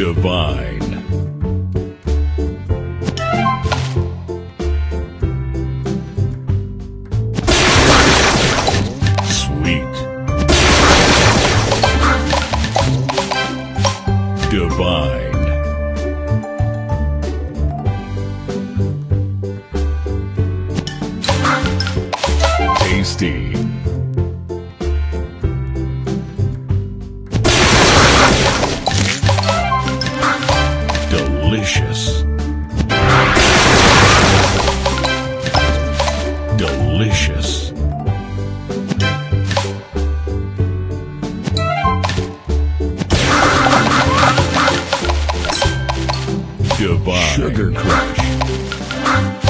divine. Sweet. Divine. Tasty. Delicious. Delicious. Divine. Sugar Crush.